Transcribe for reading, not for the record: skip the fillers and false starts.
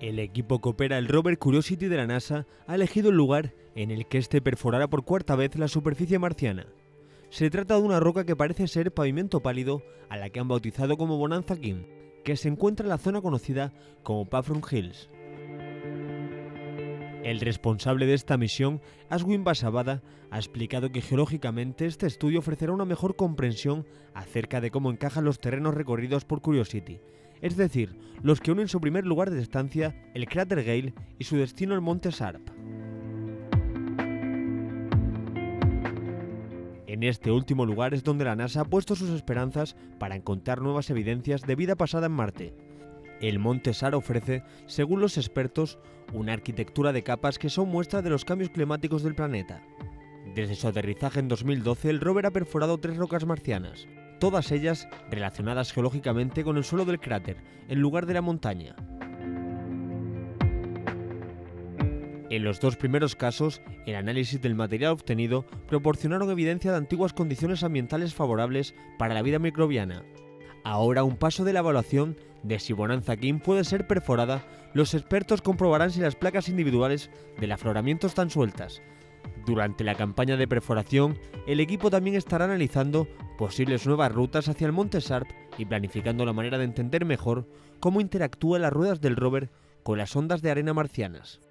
El equipo que opera el rover Curiosity de la NASA ha elegido el lugar en el que este perforará por cuarta vez la superficie marciana. Se trata de una roca que parece ser pavimento pálido, a la que han bautizado como Bonanza King, que se encuentra en la zona conocida como Pahrump Hills. El responsable de esta misión, Aswin Basavada, ha explicado que geológicamente este estudio ofrecerá una mejor comprensión acerca de cómo encajan los terrenos recorridos por Curiosity, es decir, los que unen su primer lugar de estancia, el cráter Gale, y su destino el Monte Sharp. En este último lugar es donde la NASA ha puesto sus esperanzas para encontrar nuevas evidencias de vida pasada en Marte. El Monte Sharp ofrece, según los expertos, una arquitectura de capas que son muestra de los cambios climáticos del planeta. Desde su aterrizaje en 2012, el rover ha perforado 3 rocas marcianas, todas ellas relacionadas geológicamente con el suelo del cráter, en lugar de la montaña. En los 2 primeros casos, el análisis del material obtenido proporcionaron evidencia de antiguas condiciones ambientales favorables para la vida microbiana. Ahora, a un paso de la evaluación de si Bonanza King puede ser perforada, los expertos comprobarán si las placas individuales del afloramiento están sueltas. Durante la campaña de perforación, el equipo también estará analizando posibles nuevas rutas hacia el Monte Sharp y planificando la manera de entender mejor cómo interactúan las ruedas del rover con las ondas de arena marcianas.